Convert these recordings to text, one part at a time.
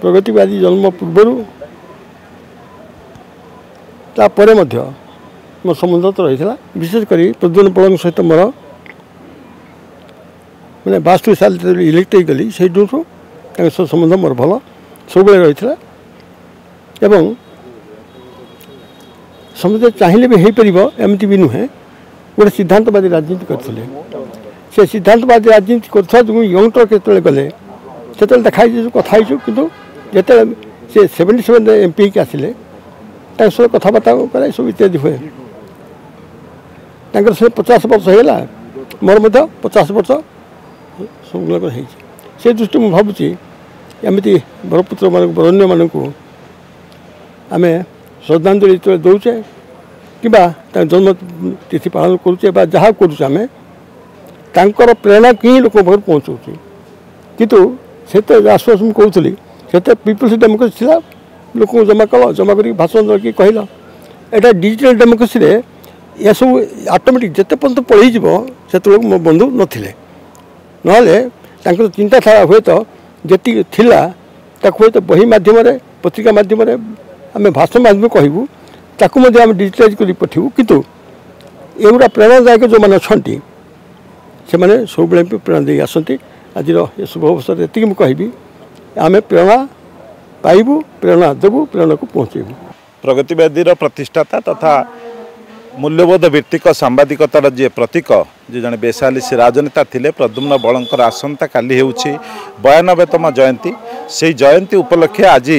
प्रगतिवादी जन्म पूर्वर तापर मो संबंध रही है विशेषकर प्रद्युम्न पल सहित मोर मैंने 72 साल इलेक्ट गली से संबंध मोर भल सब रही एवं समझे चाहिए भी हो पार एमती भी नुहे गोटे सिद्धांतवादी राजनीति करते से सिद्धांतवादी राजनीति कर यंगटर के गले से देखा कथा कितु जिते से 77 एमपी के आसिले सब कथबार्ता क्या सब इत्यादि हुए से 50 वर्ष होगा मोर मत 50 वर्ष सब से दृष्टि मुझे भावुची एमती बरपुत्र मान बरण्य मानक आम श्रद्धांजलि जो दौचे कि जन्म तिथि पालन करुचे जहाँ कर प्रेरणा कहीं लोक पाखे पहुँचे कितु से आश्वास मुझे कहूली से पीपुल्स डेमोक्रेसी लोक जमा कल जमा कर भाषण रखी कहल एटा डिजिटल डेमोक्रेसी यह सब ऑटोमेटिक जिते पर्यटन पलैज से मो बंधु नथिले चिंताधारा हूँ तो जी थी बही मध्यम पत्रिका मध्यम आम भाषण मध्यम कहूँ ताकू आम डिजिटाइज कर पठेबू कितु एगुड़ा प्रेरणादायक जो मैंने अच्छा से सब प्रेरणा दे आसती आज ये शुभ अवसर ये मुझे आम प्रेरणा पाइबू प्रेरणा देवू प्रेरणा को पहुँचेबू। प्रगतिवादीर प्रतिष्ठाता तथा मूल्यबोध भित्तिक सांबादिकतार जी प्रतीक जी जन बेसालीसी राजनेता थे प्रद्युम्न बलंकर आसंता काली होउछि 92तम जयंती। से जयंती उपलक्षे आज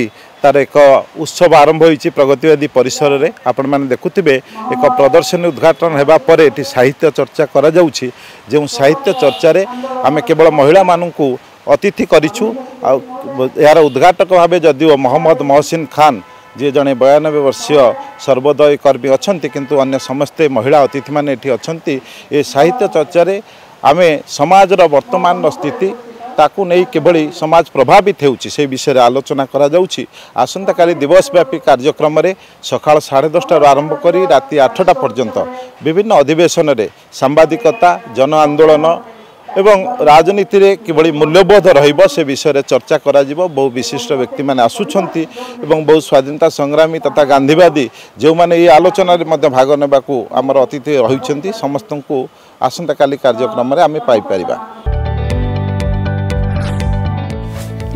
तार एक उत्सव आरंभ होइछि प्रगतिवादी परिसर रे। आपण माने देखुथिबे एक प्रदर्शनी उद्घाटन हेबा परे एठी साहित्य चर्चा करा जाउछि। जे साहित्य चर्चा रे आमे केवल महिला माननकु अतिथि करिछु। यार उद्घाटक भावे जदिव मोहम्मद मोहसिन खान जी जड़े 92 वर्षीय सर्वोदय कर्मी अच्छा किंतु अन्य समस्ते महिला अतिथि मैंने अच्छा। ये साहित्य चर्चा रे आमे समाजर वर्तमान स्थिति ताकू नहीं किभली समाज प्रभावित होउछि से विषय रे आलोचना करा जाउछि। आसंता काली दिवस व्यापी कार्यक्रम रे सकाळ 10:30 आरंभ करी राति 8टा पर्यंत विभिन्न अधिवेशन रे सांबादिकता जन आंदोलन एवं राजनीति रे किभली मूल्यबोध रहिबो से विषय रे चर्चा करा जिवो। बहु विशिष्ट व्यक्ति माने आसुछंती एवं बहु स्वाधीनता संग्रामी तथा गांधीवादी जो माने ये आलोचना रे मध्ये भाग नेबाकू आमर अतिथि रहिछंती समस्तंकू आसंता काली कार्यक्रम रे आमे पाई परिबा।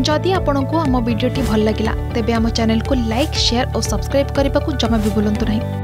जदि आपणकू आम वीडियो टी भल लागिला तेबे आम चैनल को लाइक शेयर और सब्सक्राइब करने को जमा भी भूलंतु नहीं।